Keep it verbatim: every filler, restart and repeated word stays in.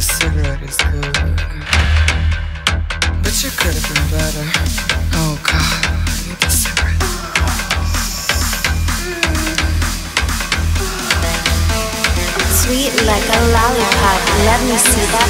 this cigarette is good, but you could have been better. Oh God, I need the cigarette. Sweet like a lollipop, let me see that